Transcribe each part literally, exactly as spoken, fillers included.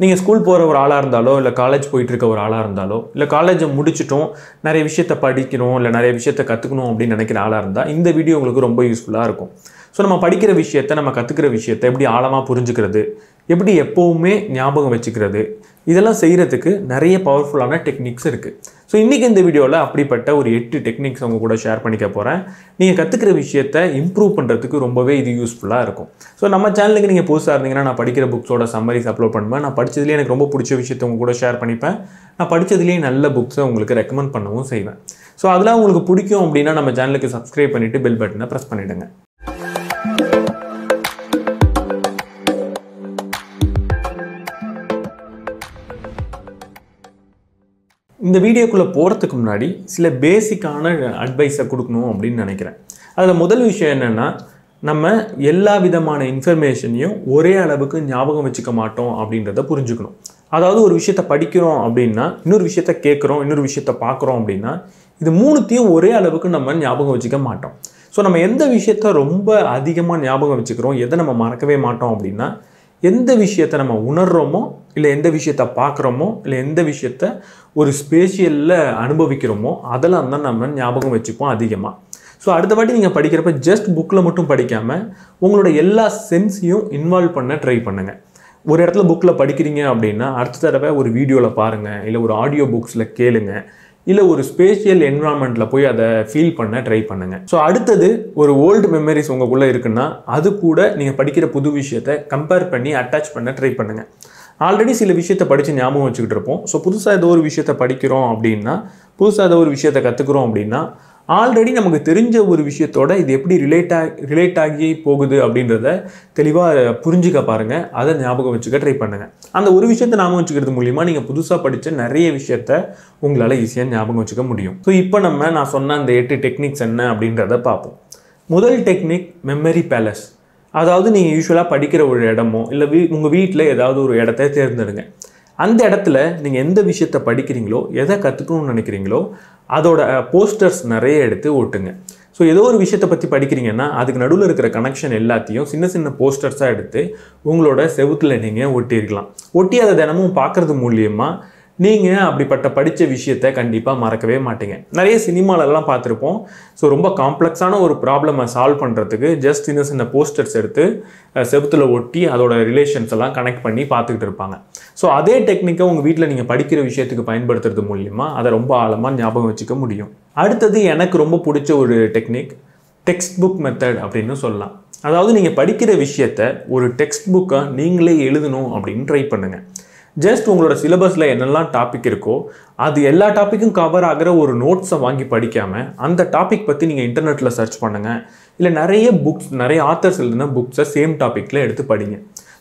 நீங்கள் ஸ்கூல் போகிற ஒரு ஆளாக இருந்தாலோ இல்லை காலேஜ் போயிட்டுருக்க ஒரு ஆளாக இருந்தாலோ இல்லை காலேஜை முடிச்சிட்டோம் நிறைய விஷயத்த படிக்கணும் இல்லை நிறைய விஷயத்த கற்றுக்கணும் அப்படின்னு நினைக்கிற ஆளாக இருந்தால் இந்த வீடியோ உங்களுக்கு ரொம்ப யூஸ்ஃபுல்லாக இருக்கும். ஸோ நம்ம படிக்கிற விஷயத்த நம்ம கற்றுக்கிற விஷயத்த எப்படி ஆழமாக புரிஞ்சுக்கிறது, எப்படி எப்போவுமே ஞாபகம் வச்சுக்கிறது, இதெல்லாம் செய்கிறதுக்கு நிறைய பவர்ஃபுல்லான டெக்னிக்ஸ் இருக்குது. ஸோ இன்றைக்கி இந்த வீடியோவில் அப்படிப்பட்ட ஒரு எட்டு டெக்னிக்ஸ் அவங்க கூட ஷேர் பண்ணிக்க போகிறேன். நீங்கள் கற்றுக்கிற விஷயத்தை இம்ப்ரூவ் பண்ணுறதுக்கு ரொம்பவே இது யூஸ்ஃபுல்லாக இருக்கும். ஸோ நம்ம சேனலுக்கு நீங்கள் புதுசாக இருந்தீங்கன்னா நான் படிக்கிற புக்ஸோட சம்மரிஸ் அப்லோட் பண்ணுவேன். நான் படித்ததுலேயே எனக்கு ரொம்ப பிடிச்ச விஷயத்தை உங்கள் கூட ஷேர் பண்ணிப்பேன். நான் படித்ததுலேயே நல்ல புக்ஸை உங்களுக்கு ரெக்கமெண்ட் பண்ணவும் செய்வேன். ஸோ அதெல்லாம் உங்களுக்கு பிடிக்கும் அப்படின்னா நம்ம சேனலுக்கு சப்ஸ்கிரைப் பண்ணிவிட்டு பெல் பட்டனை ப்ரெஸ் பண்ணிவிடுங்க. இந்த வீடியோக்குள்ளே போகிறதுக்கு முன்னாடி சில பேசிக்கான அட்வைஸை கொடுக்கணும் அப்படின்னு நினைக்கிறேன். அதில் முதல் விஷயம் என்னென்னா, நம்ம எல்லா விதமான இன்ஃபர்மேஷனையும் ஒரே அளவுக்கு ஞாபகம் வச்சுக்க மாட்டோம் அப்படின்றத புரிஞ்சுக்கணும். அதாவது ஒரு விஷயத்த படிக்கிறோம் அப்படின்னா, இன்னொரு விஷயத்த கேட்குறோம், இன்னொரு விஷயத்த பார்க்குறோம் அப்படின்னா, இது மூணுத்தையும் ஒரே அளவுக்கு நம்ம ஞாபகம் வச்சுக்க மாட்டோம். ஸோ நம்ம எந்த விஷயத்த ரொம்ப அதிகமாக ஞாபகம் வச்சுக்கிறோம், எதை நம்ம மறக்கவே மாட்டோம் அப்படின்னா, எந்த விஷயத்தை நம்ம உணர்கிறோமோ இல்லை எந்த விஷயத்த பார்க்குறோமோ இல்லை எந்த விஷயத்த ஒரு ஸ்பேஷியலில் அனுபவிக்கிறோமோ அதெல்லாம் தான் நம்ம ஞாபகம் வச்சுப்போம் அதிகமாக. ஸோ அடுத்த வாட்டி நீங்கள் படிக்கிறப்ப ஜஸ்ட் புக்கில் மட்டும் படிக்காமல் உங்களோட எல்லா சென்ஸையும் இன்வால்வ் பண்ண ட்ரை பண்ணுங்கள். ஒரு இடத்துல புக்கில் படிக்கிறீங்க அப்படின்னா அடுத்த தடவை ஒரு வீடியோவில் பாருங்கள், இல்லை ஒரு ஆடியோ புக்ஸில் கேளுங்க, இல்லை ஒரு ஸ்பேஷியல் என்விரான்மெண்ட்டில் போய் அதை ஃபீல் பண்ண ட்ரை பண்ணுங்கள். ஸோ அடுத்தது, ஒரு ஓல்டு மெமரிஸ் உங்களுக்குள்ளே இருக்குன்னா அது கூட நீங்கள் படிக்கிற புது விஷயத்தை கம்பேர் பண்ணி அட்டாச் பண்ண ட்ரை பண்ணுங்கள். ஆல்ரெடி சில விஷயத்தை படித்து ஞாபகம் வச்சுக்கிட்டு இருப்போம். ஸோ புதுசாக ஏதோ ஒரு விஷயத்தை படிக்கிறோம் அப்படின்னா, புதுசாக ஏதோ ஒரு விஷயத்தை கற்றுக்குறோம் அப்படின்னா, ஆல்ரெடி நமக்கு தெரிஞ்ச ஒரு விஷயத்தோட இது எப்படி ரிலேட் ஆகி ரிலேட் ஆகி போகுது அப்படின்றத தெளிவாக புரிஞ்சுக்க பாருங்கள். அதை ஞாபகம் வச்சுக்க ட்ரை பண்ணுங்கள். அந்த ஒரு விஷயத்தை ஞாபகம் வச்சுக்கிறது மூலிமா நீங்கள் புதுசாக படித்த நிறைய விஷயத்த உங்களால் ஈஸியாக ஞாபகம் வச்சுக்க முடியும். ஸோ இப்போ நம்ம நான் சொன்ன அந்த எட்டு டெக்னிக்ஸ் என்ன அப்படின்றத பார்ப்போம். முதல் டெக்னிக் மெமரி பேலஸ். அதாவது நீங்கள் யூஸ்வலாக படிக்கிற ஒரு இடமோ இல்லை வீ உங்கள் வீட்டில் ஏதாவது ஒரு இடத்த தேர்ந்தெடுங்க. அந்த இடத்துல நீங்கள் எந்த விஷயத்தை படிக்கிறீங்களோ எதை கற்றுக்கணும்னு நினைக்கிறீங்களோ அதோட போஸ்டர்ஸ் நிறைய எடுத்து ஓட்டுங்க. ஸோ ஏதோ ஒரு விஷயத்தை பற்றி படிக்கிறீங்கன்னா அதுக்கு நடுவில் இருக்கிற கனெக்ஷன் எல்லாத்தையும் சின்ன சின்ன போஸ்டர்ஸாக எடுத்து உங்களோட செவுத்தில் நீங்கள் ஒட்டியிருக்கலாம். ஒட்டி அதை தினமும் பார்க்குறது மூலிமா நீங்கள் அப்படிப்பட்ட படித்த விஷயத்தை கண்டிப்பாக மறக்கவே மாட்டீங்க. நிறைய சினிமாலெல்லாம் பார்த்துருப்போம். ஸோ ரொம்ப காம்ப்ளெக்ஸான ஒரு ப்ராப்ளமை சால்வ் பண்ணுறதுக்கு ஜஸ்ட் சின்ன சின்ன போஸ்டர்ஸ் எடுத்து செவுத்தில் ஒட்டி அதோட ரிலேஷன்ஸ் எல்லாம் கனெக்ட் பண்ணி பார்த்துக்கிட்டு இருப்பாங்க. ஸோ அதே டெக்னிக்கை உங்கள் வீட்டில் நீங்கள் படிக்கிற விஷயத்துக்கு பயன்படுத்துறது மூலிமா அதை ரொம்ப ஆழமாக ஞாபகம் வச்சுக்க முடியும். அடுத்தது எனக்கு ரொம்ப பிடிச்ச ஒரு டெக்னிக் டெக்ஸ்ட் புக் மெத்தட் அப்படின்னு சொல்லலாம். அதாவது நீங்கள் படிக்கிற விஷயத்த ஒரு டெக்ஸ்ட் புக்கை நீங்களே எழுதணும் அப்படின்னு ட்ரை பண்ணுங்கள். ஜஸ்ட் உங்களோட சிலபஸில் என்னெல்லாம் டாபிக் இருக்கோ அது எல்லா டாப்பிக்கும் கவர் ஆகிற ஒரு நோட்ஸை வாங்கி படிக்காமல் அந்த டாபிக் பற்றி நீங்கள் இன்டர்நெட்டில் சர்ச் பண்ணுங்கள், இல்லை நிறைய புக்ஸ் நிறைய ஆத்தர்ஸ் எழுதுனா புக்ஸை சேம் டாப்பிக்கில் எடுத்து படிங்க.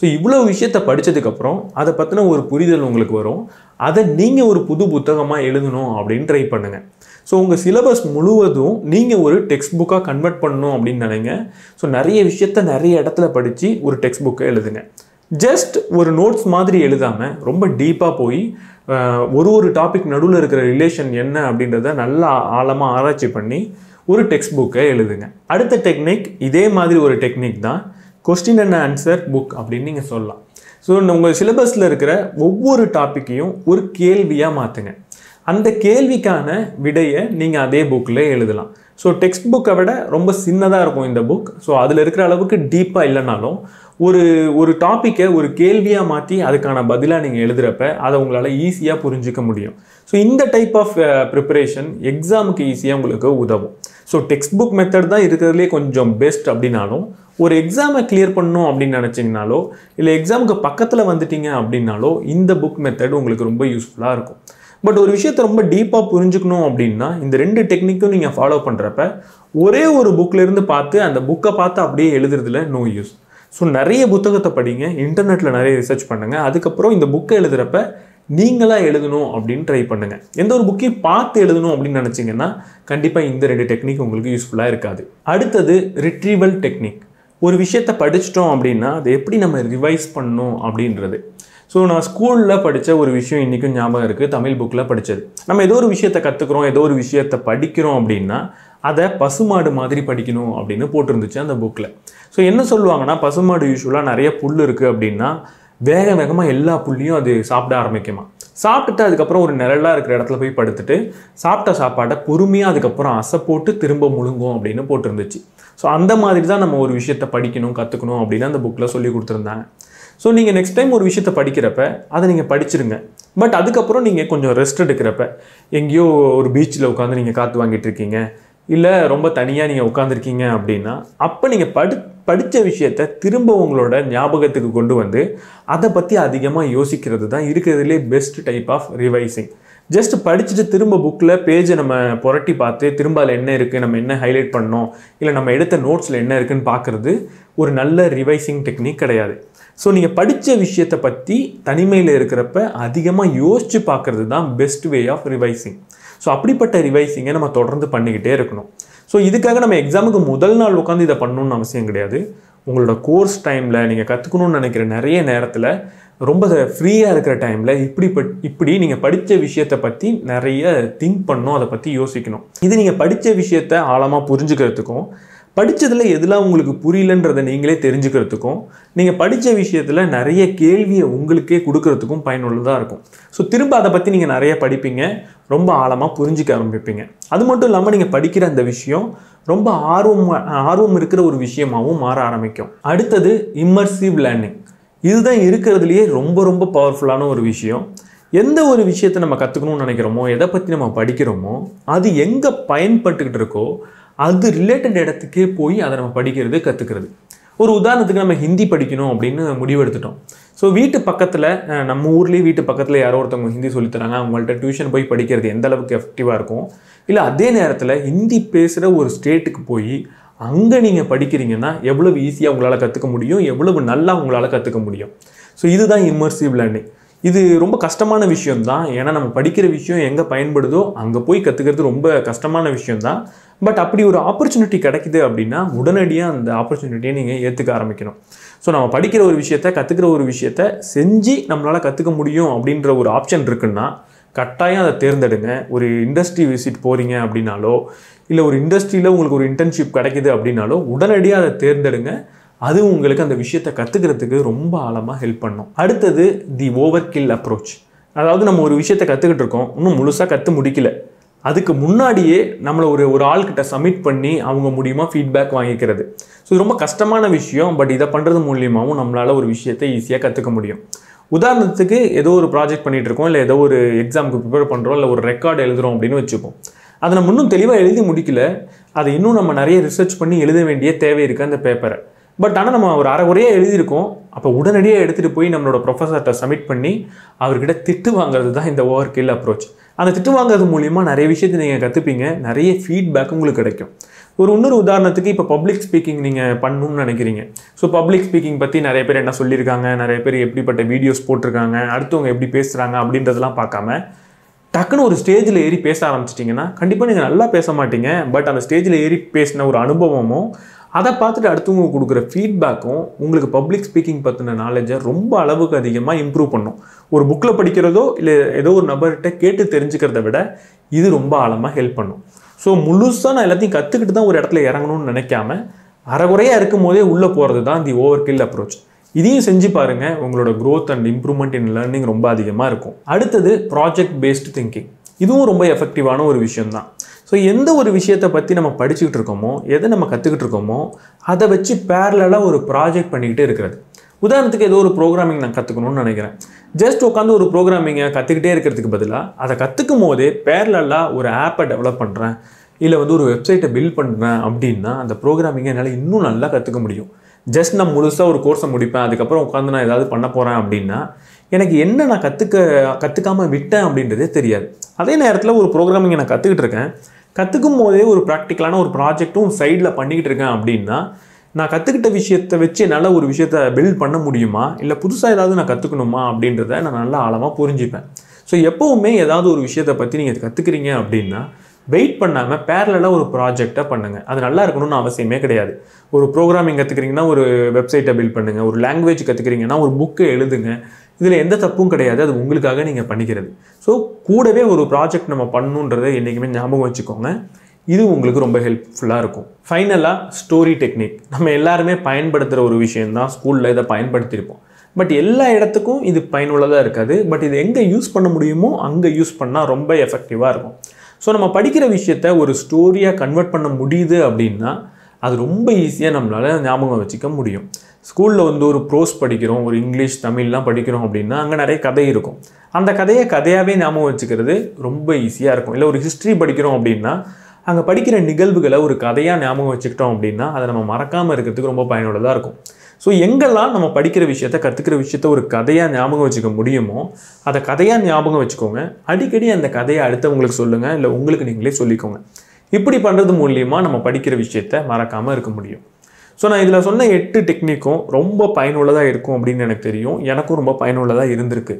ஸோ இவ்வளோ விஷயத்தை படித்ததுக்கப்புறம் அதை பற்றின ஒரு புரிதல் உங்களுக்கு வரும். அதை நீங்கள் ஒரு புது புத்தகமாக எழுதணும் அப்படின்னு ட்ரை பண்ணுங்கள். ஸோ உங்கள் சிலபஸ் முழுவதும் நீங்கள் ஒரு டெக்ஸ்ட் புக்காக கன்வெர்ட் பண்ணணும் அப்படின்னு நினைங்க. ஸோ நிறைய விஷயத்த நிறைய இடத்துல படித்து ஒரு டெக்ஸ்ட் புக்கை எழுதுங்க. ஜஸ்ட் ஒரு நோட்ஸ் மாதிரி எழுதாமல் ரொம்ப டீப்பாக போய் ஒரு ஒரு டாபிக் நடுவில் இருக்கிற ரிலேஷன் என்ன அப்படின்றத நல்லா ஆழமாக ஆராய்ச்சி பண்ணி ஒரு டெக்ஸ்ட் புக்கை எழுதுங்க. அடுத்த டெக்னிக் இதே மாதிரி ஒரு டெக்னிக் தான் கொஸ்டின் அண்ட் ஆன்சர் புக் அப்படின்னு நீங்கள் சொல்லலாம். ஸோ உங்கள் சிலபஸில் இருக்கிற ஒவ்வொரு டாப்பிக்கையும் ஒரு கேள்வியாக மாற்றுங்க. அந்த கேள்விக்கான விடையை நீங்கள் அதே புக்கில் எழுதலாம். ஸோ டெக்ஸ்ட் புக்கை விட ரொம்ப சின்னதாக இருக்கும் இந்த புக். ஸோ அதில் இருக்கிற அளவுக்கு டீப்பாக இல்லைனாலும் ஒரு ஒரு டாப்பிக்கை ஒரு கேள்வியாக மாற்றி அதுக்கான பதிலாக நீங்கள் எழுதுகிறப்ப அதை உங்களால் ஈஸியாக புரிஞ்சிக்க முடியும். ஸோ இந்த டைப் ஆஃப் ப்ரிப்பரேஷன் எக்ஸாமுக்கு ஈஸியாக உங்களுக்கு உதவும். ஸோ டெக்ஸ்ட் புக் மெத்தட் தான் இருக்கிறதுலே கொஞ்சம் பெஸ்ட் அப்படின்னாலும் ஒரு எக்ஸாமை கிளியர் பண்ணணும் அப்படின்னு நினச்சிங்கனாலோ இல்லை எக்ஸாமுக்கு பக்கத்தில் வந்துட்டீங்க அப்படின்னாலோ இந்த புக் மெத்தட் உங்களுக்கு ரொம்ப யூஸ்ஃபுல்லாக இருக்கும். பட் ஒரு விஷயத்தை ரொம்ப டீப்பாக புரிஞ்சுக்கணும் அப்படின்னா இந்த ரெண்டு டெக்னிக்கும் நீங்கள் ஃபாலோ பண்ணுறப்ப ஒரே ஒரு புக்கிலேருந்து பார்த்து அந்த புக்கை பார்த்து அப்படியே எழுதுறதுல நோ யூஸ். ஸோ நிறைய புத்தகத்தை படிங்க, இன்டர்நெட்டில் நிறைய ரிசர்ச் பண்ணுங்கள், அதுக்கப்புறம் இந்த புக்கை எழுதுகிறப்ப நீங்களாக எழுதணும் அப்படின்னு ட்ரை பண்ணுங்கள். எந்த ஒரு புக்கையும் பார்த்து எழுதணும் அப்படின்னு நினச்சிங்கன்னா கண்டிப்பாக இந்த ரெண்டு டெக்னிக் உங்களுக்கு யூஸ்ஃபுல்லாக இருக்காது. அடுத்தது ரிட்ரீவல் டெக்னிக். ஒரு விஷயத்தை படிச்சிட்டோம் அப்படின்னா அதை எப்படி நம்ம ரிவைஸ் பண்ணணும் அப்படின்றது. ஸோ நான் ஸ்கூலில் படித்த ஒரு விஷயம் இன்றைக்கும் ஞாபகம் இருக்குது. தமிழ் புக்கில் படித்தது. நம்ம ஏதோ ஒரு விஷயத்தை கற்றுக்குறோம், ஏதோ ஒரு விஷயத்தை படிக்கிறோம் அப்படின்னா அதை பசுமாடு மாதிரி படிக்கணும் அப்படின்னு போட்டிருந்துச்சு அந்த புக்கில். ஸோ என்ன சொல்லுவாங்கன்னா, பசுமாடு யூஸ்வலாக நிறைய புல் இருக்குது அப்படின்னா வேக வேகமாக எல்லா புள்ளியும் அது சாப்பிட ஆரம்பிக்குமா. சாப்பிட்டுட்டு அதுக்கப்புறம் ஒரு நிழலாக இருக்கிற இடத்துல போய் படுத்துட்டு சாப்பிட்ட சாப்பாட்டை பொறுமையாக அதுக்கப்புறம் அசை போட்டு திரும்ப முழுங்கும் அப்படின்னு போட்டிருந்துச்சு. ஸோ அந்த மாதிரி தான் நம்ம ஒரு விஷயத்தை படிக்கணும் கற்றுக்கணும் அப்படின்னு அந்த புக்கில் சொல்லி கொடுத்துருந்தாங்க. ஸோ நீங்கள் நெக்ஸ்ட் டைம் ஒரு விஷயத்தை படிக்கிறப்ப அதை நீங்கள் படிச்சிருங்க. பட் அதுக்கப்புறம் நீங்கள் கொஞ்சம் ரெஸ்ட் எடுக்கிறப்ப எங்கேயோ ஒரு பீச்சில் உட்காந்து நீங்கள் காற்று வாங்கிட்டு இருக்கீங்க, இல்லை ரொம்ப தனியாக நீங்கள் உட்காந்துருக்கீங்க அப்படின்னா அப்போ நீங்கள் படு படித்த விஷயத்தை திரும்ப உங்களோட ஞாபகத்துக்கு கொண்டு வந்து அதை பற்றி அதிகமாக யோசிக்கிறது தான் இருக்கிறதுலே best type of revising. Just படிச்சுட்டு திரும்ப புக்கில் பேஜை நம்ம புரட்டி பார்த்து திரும்ப அதில் என்ன இருக்குது, நம்ம என்ன ஹைலைட் பண்ணோம், இல்லை நம்ம எடுத்த நோட்ஸில் என்ன இருக்குதுன்னு பார்க்குறது ஒரு நல்ல ரிவைசிங் டெக்னிக் கிடையாது. ஸோ நீங்கள் படித்த விஷயத்தை பற்றி தனிமையில் இருக்கிறப்ப அதிகமாக யோசித்து பார்க்குறது தான் best way of revising. So அப்படிப்பட்ட ரிவைசிங்கை நம்ம தொடர்ந்து பண்ணிக்கிட்டே இருக்கணும். ஸோ இதுக்காக நம்ம எக்ஸாமுக்கு முதல் நாள் உட்காந்து இதை பண்ணணும்னு அவசியம் கிடையாது. உங்களோட கோர்ஸ் டைமில் நீங்கள் கற்றுக்கணும்னு நினைக்கிற நிறைய நேரத்தில் ரொம்ப ஃப்ரீயாக இருக்கிற டைமில் இப்படி பட் இப்படி நீங்கள் படித்த விஷயத்தை பற்றி நிறைய திங்க் பண்ணணும், அதை பற்றி யோசிக்கணும். இது நீங்கள் படித்த விஷயத்தை ஆழமாக புரிஞ்சுக்கிறதுக்கும் படித்ததில் எதெல்லாம் உங்களுக்கு புரியலன்றதை நீங்களே தெரிஞ்சுக்கிறதுக்கும் நீங்கள் படித்த விஷயத்தில் நிறைய கேள்வியை உங்களுக்கே கொடுக்கறதுக்கும் பயனுள்ளதாக இருக்கும். ஸோ திரும்ப அதை பற்றி நீங்கள் நிறைய படிப்பீங்க, ரொம்ப ஆழமாக புரிஞ்சிக்க ஆரம்பிப்பீங்க. அது மட்டும் இல்லாமல் நீங்கள் படிக்கிற அந்த விஷயம் ரொம்ப ஆர்வம் ஆர்வம் இருக்கிற ஒரு விஷயமாகவும் மாற ஆரம்பிக்கும். அடுத்தது இம்மர்சிவ் லேர்னிங். இதுதான் இருக்கிறதுலையே ரொம்ப ரொம்ப பவர்ஃபுல்லான ஒரு விஷயம். எந்த ஒரு விஷயத்தை நம்ம கற்றுக்கணும்னு நினைக்கிறோமோ, எதை பற்றி நம்ம படிக்கிறோமோ, அது எங்கே பயன்பட்டுக்கிட்டு இருக்கோ அது ரிலேட்டட் இடத்துக்கே போய் அதை நம்ம படிக்கிறது கற்றுக்கிறது. ஒரு உதாரணத்துக்கு நம்ம ஹிந்தி படிக்கணும் அப்படின்னு முடிவெடுத்துட்டோம். ஸோ வீட்டு பக்கத்தில் நம்ம ஊர்லேயே வீட்டு பக்கத்தில் யாரோ ஒருத்தவங்க ஹிந்தி சொல்லித்தராங்க, அவங்கள்ட்ட டியூஷன் போய் படிக்கிறது எந்த அளவுக்கு எஃபெக்டிவாக இருக்கும், இல்லை அதே நேரத்தில் ஹிந்தி பேசுகிற ஒரு ஸ்டேட்டுக்கு போய் அங்கே நீங்கள் படிக்கிறீங்கன்னா எவ்வளவு ஈஸியாக உங்களால் கற்றுக்க முடியும், எவ்வளவு நல்லா உங்களால் கற்றுக்க முடியும். ஸோ இதுதான் இம்மர்சிவ் லேர்னிங். இது ரொம்ப கஷ்டமான விஷயம்தான். ஏன்னா நம்ம படிக்கிற விஷயம் எங்கே பயன்படுதோ அங்கே போய் கற்றுக்கிறது ரொம்ப கஷ்டமான விஷயம்தான். பட் அப்படி ஒரு ஆப்பர்ச்சுனிட்டி கிடைக்குது அப்படின்னா உடனடியாக அந்த ஆப்பர்ச்சுனிட்டியை நீங்கள் ஏற்றுக்க ஆரம்பிக்கணும். ஸோ நம்ம படிக்கிற ஒரு விஷயத்த கற்றுக்கிற ஒரு விஷயத்த செஞ்சு நம்மளால் கற்றுக்க முடியும் அப்படின்ற ஒரு ஆப்ஷன் இருக்குன்னா கட்டாயம் அதை தேர்ந்தெடுங்க. ஒரு இண்டஸ்ட்ரி விசிட் போகிறீங்க அப்படின்னாலோ, இல்லை ஒரு இண்டஸ்ட்ரியில் உங்களுக்கு ஒரு இன்டர்ன்ஷிப் கிடைக்குது அப்படின்னாலோ உடனடியாக அதை தேர்ந்தெடுங்க. அது உங்களுக்கு அந்த விஷயத்தை கற்றுக்கிறதுக்கு ரொம்ப ஆழமாக ஹெல்ப் பண்ணும். அடுத்தது தி ஓவர் கில் அப்ரோச். அதாவது நம்ம ஒரு விஷயத்தை கற்றுக்கிட்டு இருக்கோம், இன்னும் முழுசாக கற்று முடிக்கல, அதுக்கு முன்னாடியே நம்மளை ஒரு ஒரு ஆள்கிட்ட சப்மிட் பண்ணி அவங்க மூலியமாக ஃபீட்பேக் வாங்கிக்கிறது. ஸோ இது ரொம்ப கஷ்டமான விஷயம். பட் இதை பண்ணுறது மூலியமாகவும் நம்மளால் ஒரு விஷயத்தை ஈஸியாக கற்றுக்க முடியும். உதாரணத்துக்கு ஏதோ ஒரு ப்ராஜெக்ட் பண்ணிகிட்ருக்கோம், இல்லை ஏதோ ஒரு எக்ஸாமுக்கு ப்ரிப்பேர் பண்ணுறோம், இல்லை ஒரு ரெக்கார்டு எழுதுகிறோம் அப்படின்னு வச்சுப்போம். அதை நம்ம இன்னும் தெளிவாக எழுதி முடிக்கல, அதை இன்னும் நம்ம நிறைய ரிசர்ச் பண்ணி எழுத வேண்டிய தேவை இருக்குது அந்த பேப்பரை. பட் ஆனால் நம்ம ஒரு அரை குறையாக எழுதியிருக்கோம். அப்போ உடனடியாக எடுத்துகிட்டு போய் நம்மளோட ப்ரொஃபஸர்கிட்ட சப்மிட் பண்ணி அவர்கிட்ட திட்டு வாங்கிறது தான் இந்த ஓவர் கில் அப்ரோச். அந்த திட்டு வாங்கிறது மூலிமா நிறைய விஷயத்தை நீங்கள் கற்றுப்பீங்க, நிறைய ஃபீட்பேக் உங்களுக்கு கிடைக்கும். ஒரு இன்னொரு உதாரணத்துக்கு இப்போ பப்ளிக் ஸ்பீக்கிங் நீங்கள் பண்ணணும்னு நினைக்கிறீங்க. ஸோ பப்ளிக் ஸ்பீக்கிங் பற்றி நிறைய பேர் என்ன சொல்லியிருக்காங்க, நிறைய பேர் எப்படிப்பட்ட வீடியோஸ் போட்டிருக்காங்க, அடுத்தவங்க எப்படி பேசுகிறாங்க அப்படின்றதெல்லாம் பார்க்காம டக்குன்னு ஒரு ஸ்டேஜில் ஏறி பேச ஆரம்பிச்சிட்டிங்கன்னா கண்டிப்பாக நீங்கள் நல்லா பேச மாட்டீங்க. பட் அந்த ஸ்டேஜில் ஏறி பேசின ஒரு அனுபவமும் அதை பார்த்துட்டு அடுத்தவங்க கொடுக்குற ஃபீட்பேக்கும் உங்களுக்கு பப்ளிக் ஸ்பீக்கிங் பற்றின நாலேஜை ரொம்ப அளவுக்கு அதிகமாக இம்ப்ரூவ் பண்ணும். ஒரு புக்கில் படிக்கிறதோ இல்லை ஏதோ ஒரு நபர்கிட்ட கேட்டு தெரிஞ்சுக்கிறத விட இது ரொம்ப ஆழமாக ஹெல்ப் பண்ணும். ஸோ முழுசாக நான் எல்லாத்தையும் கற்றுக்கிட்டு தான் ஒரு இடத்துல இறங்கணும்னு நினைக்காம அரைகுறையாக இருக்கும் போதே உள்ளே போகிறது தான் தி ஓவர் கில் அப்ரோச். இதையும் செஞ்சு பாருங்கள், உங்களோட growth and improvement in learning ரொம்ப அதிகமாக இருக்கும். அடுத்தது ப்ராஜெக்ட் பேஸ்டு திங்கிங். இதுவும் ரொம்ப எஃபெக்டிவான ஒரு விஷயம்தான். ஸோ எந்த ஒரு விஷயத்தை பற்றி நம்ம படிச்சுக்கிட்டு இருக்கோமோ, எதை நம்ம கற்றுக்கிட்டு இருக்கோமோ, அதை வச்சு பேரலாக ஒரு ப்ராஜெக்ட் பண்ணிக்கிட்டே இருக்கிறது. உதாரணத்துக்கு ஏதோ ஒரு ப்ரோக்ராமிங் நான் கற்றுக்கணும்னு நினைக்கிறேன். ஜஸ்ட் உட்காந்து ஒரு ப்ரோக்ராமிங்கை கற்றுக்கிட்டே இருக்கிறதுக்கு பதிலாக அதை கற்றுக்கும் போதே பேரலாக ஒரு ஆப்பை டெவலப் பண்ணுறேன், இல்லை வந்து ஒரு வெப்சைட்டை பில்ட் பண்ணுறேன் அப்படின்னா அந்த ப்ரோக்ராமிங்கை என்னால் இன்னும் நல்லா கற்றுக்க முடியும். ஜஸ்ட் நான் முழுசாக ஒரு கோர்ஸை முடிப்பேன், அதுக்கப்புறம் உட்காந்து நான் ஏதாவது பண்ண போகிறேன் அப்படின்னா எனக்கு என்ன நான் கற்றுக்க கற்றுக்காமல் விட்டேன் அப்படின்றதே தெரியாது. அதே நேரத்தில் ஒரு ப்ரோக்ராமிங்கை நான் கற்றுக்கிட்டு இருக்கேன், கற்றுக்கும் போதே ஒரு ப்ராக்டிக்கலான ஒரு ப்ராஜெக்ட்டும் சைடில் பண்ணிக்கிட்டு இருக்கேன் அப்படின்னா நான் கற்றுக்கிட்ட விஷயத்தை வச்சு என்னால் ஒரு விஷயத்தை பில்ட் பண்ண முடியுமா, இல்லை புதுசாக ஏதாவது நான் கற்றுக்கணுமா அப்படின்றத நான் நல்லா ஆழமாக புரிஞ்சுப்பேன். ஸோ எப்போவுமே ஏதாவது ஒரு விஷயத்தை பற்றி நீங்கள் கற்றுக்கிறீங்க அப்படின்னா வெயிட் பண்ணாமல் பேரலாக ஒரு ப்ராஜெக்டாக பண்ணுங்கள். அது நல்லா இருக்கணும்னு அவசியமே கிடையாது. ஒரு ப்ரோக்ராமிங் கற்றுக்கிறீங்கன்னா ஒரு வெப்சைட்டை பில்ட் பண்ணுங்கள், ஒரு லாங்குவேஜ் கற்றுக்கிறீங்கன்னா ஒரு புக்கை எழுதுங்க. இதில் எந்த தப்பும் கிடையாது, அது உங்களுக்காக நீங்கள் பண்ணிக்கிறது. ஸோ கூடவே ஒரு ப்ராஜெக்ட் நம்ம பண்ணணுன்றதை என்றைக்குமே ஞாபகம் வச்சுக்கோங்க, இது உங்களுக்கு ரொம்ப ஹெல்ப்ஃபுல்லாக இருக்கும். ஃபைனலாக ஸ்டோரி டெக்னிக். நம்ம எல்லாருமே பயன்படுத்துகிற ஒரு விஷயந்தான், ஸ்கூலில் இதை பயன்படுத்தியிருப்போம். பட் எல்லா இடத்துக்கும் இது பயனுள்ளதாக இருக்காது. பட் இது எங்கே யூஸ் பண்ண முடியுமோ அங்கே யூஸ் பண்ணால் ரொம்ப எஃபெக்டிவாக இருக்கும். ஸோ நம்ம படிக்கிற விஷயத்த ஒரு ஸ்டோரியாக கன்வெர்ட் பண்ண முடியுது அப்படின்னா அது ரொம்ப ஈஸியாக நம்மளால் ஞாபகம் வச்சுக்க முடியும். ஸ்கூலில் வந்து ஒரு ப்ரோஸ் படிக்கிறோம், ஒரு இங்கிலீஷ் தமிழ்லாம் படிக்கிறோம் அப்படின்னா அங்கே நிறைய கதை இருக்கும். அந்த கதையை கதையாகவே ஞாபகம் வச்சுக்கிறது ரொம்ப ஈஸியாக இருக்கும். இல்லை ஒரு ஹிஸ்ட்ரி படிக்கிறோம் அப்படின்னா அங்கே படிக்கிற நிகழ்வுகளை ஒரு கதையாக ஞாபகம் வச்சுக்கிட்டோம் அப்படின்னா அதை நம்ம மறக்காமல் இருக்கிறதுக்கு ரொம்ப பயனுள்ளதாக இருக்கும். ஸோ எங்கெல்லாம் நம்ம படிக்கிற விஷயத்த கற்றுக்கிற விஷயத்த ஒரு கதையாக ஞாபகம் வச்சுக்க முடியுமோ அதை கதையாக ஞாபகம் வச்சுக்கோங்க. அடிக்கடி அந்த கதையை அடுத்தவங்களுக்கு சொல்லுங்கள், இல்லை உங்களுக்கு நீங்களே சொல்லிக்கோங்க. இப்படி பண்ணுறது மூலிமா நம்ம படிக்கிற விஷயத்த மறக்காமல் இருக்க முடியும். ஸோ நான் இதில் சொன்ன எட்டு டெக்னிக்கும் ரொம்ப பயனுள்ளதாக இருக்கும் அப்படின்னு எனக்கு தெரியும். எனக்கும் ரொம்ப பயனுள்ளதாக இருந்திருக்கு.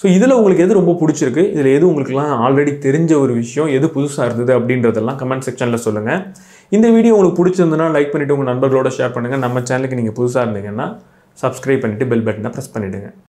ஸோ இதில் உங்களுக்கு எது ரொம்ப பிடிச்சிருக்கு, இதில் எது உங்களுக்குலாம் ஆல்ரெடி தெரிஞ்ச ஒரு விஷயம், எது புதுசாக இருந்தது அப்படின்றதெல்லாம் கமெண்ட் செக்ஷனில் சொல்லுங்கள். இந்த வீடியோ உங்களுக்கு பிடிச்சிருந்ததுன்னா லைக் பண்ணிவிட்டு உங்கள் நண்பர்களோட ஷேர் பண்ணுங்கள். நம்ம சேனலுக்கு நீங்கள் புதுசாக இருந்தீங்கன்னா சப்ஸ்கிரைப் பண்ணிவிட்டு பெல் பட்டனை ப்ரெஸ் பண்ணிவிடுங்க.